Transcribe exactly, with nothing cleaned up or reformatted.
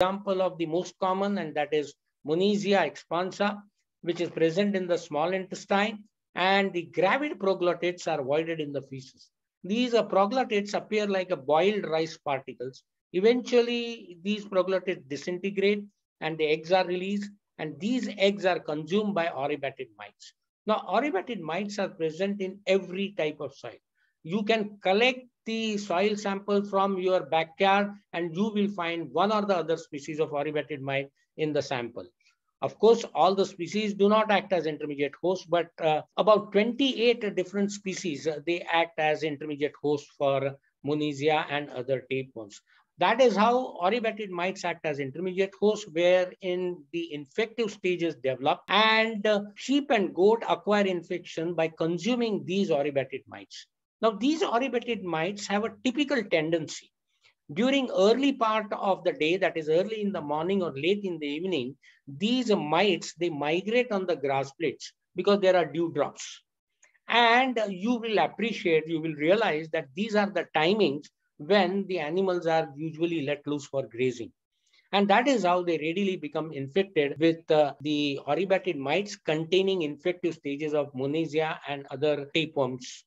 Example of the most common, and that is Moniezia expansa, which is present in the small intestine, and the gravid proglottids are voided in the feces. These are proglottids appear like a boiled rice particles. Eventually, these proglottids disintegrate and the eggs are released, and these eggs are consumed by oribatid mites. Now, oribatid mites are present in every type of soil. You can collect the soil sample from your backyard and you will find one or the other species of oribatid mite in the sample. Of course, all the species do not act as intermediate hosts, but uh, about twenty-eight different species, uh, they act as intermediate hosts for Moniezia and other tapeworms. That is how oribatid mites act as intermediate hosts, wherein the infective stages develop, and uh, sheep and goat acquire infection by consuming these oribatid mites. Now, these oribatid mites have a typical tendency. During early part of the day, that is early in the morning or late in the evening, these mites, they migrate on the grass blades because there are dewdrops. And you will appreciate, you will realize that these are the timings when the animals are usually let loose for grazing. And that is how they readily become infected with uh, the oribatid mites containing infective stages of Moniezia and other tapeworms.